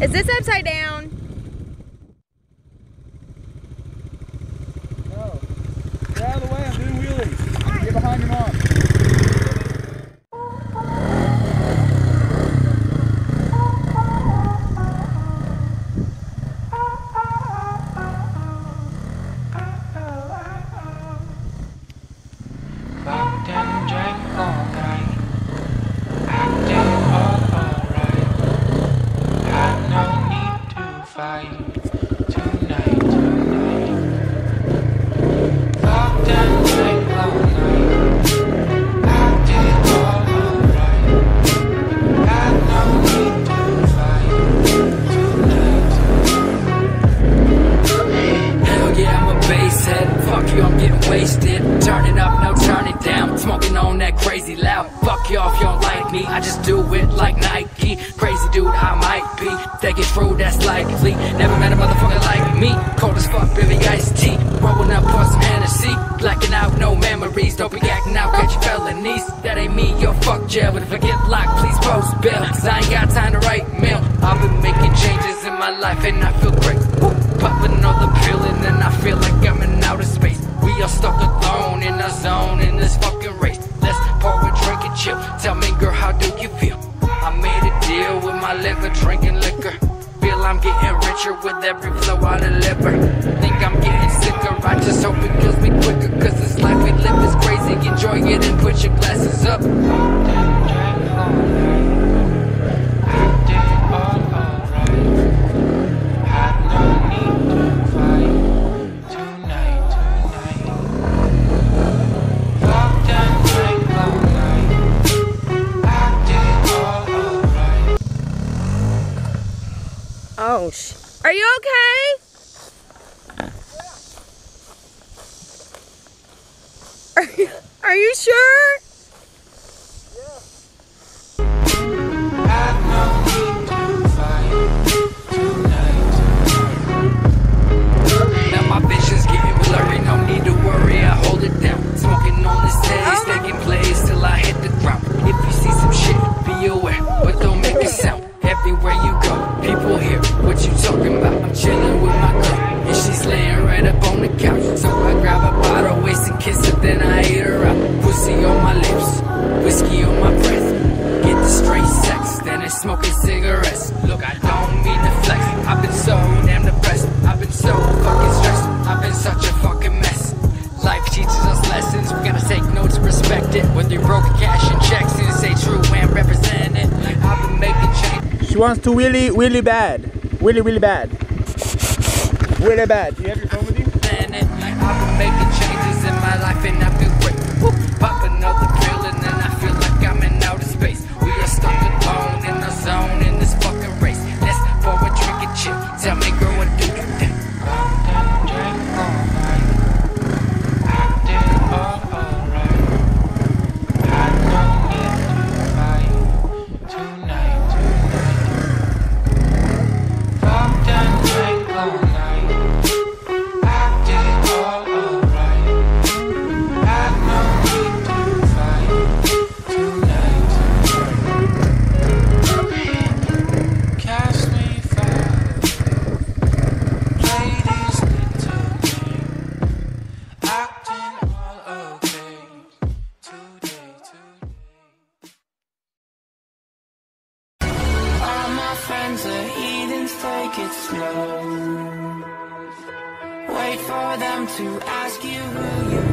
Is this upside down? No. Get out of the way, I'm doing wheelies. Get behind your mom. I just do it like Nike. Crazy dude, I might be. Take it through, that's likely. Never met a motherfucker like me. Cold as fuck, Billy Ice Tea. Rolling up on some Hennessy. Blacking out, no memories. Don't be acting out, catch your felonies. That ain't me, yo, fuck jail. But if I get locked, please post bail. Cause I ain't got time to write mail. I've been making changes in my life and I feel great. Popping all the pill and then I feel like I'm in outer space. We are stuck alone in our zone in this fucking race. Let's pour a drink and chill. Tell me, girl, how do you feel? I made a deal with my liver, drinking liquor. Feel I'm getting richer with every flow I deliver. Think I'm getting sicker, I just hope it kills me quicker. Cause this life we live is crazy, enjoy it and put your glasses up. Are you okay? Are you sure? Smoking cigarettes. Look, I don't mean to flex. I've been so damn depressed. I've been so fucking stressed. I've been such a fucking mess. Life teaches us lessons. We gotta take notes, respect it. Whether you broke cash and checks, you say true and represent it. I've been making change. She wants to wheelie, wheelie bad. Wheelie, wheelie bad. Wheelie bad. Do you have your phone with you? I've been making changes in my life and I feel great. Pop another pill and then I feel like I'm in outer space. We are stuck alone in the zone in this fucking race. Let's pour a drink and chill. Tell me, girl, what do you think? It slow. Wait for them to ask you who you are.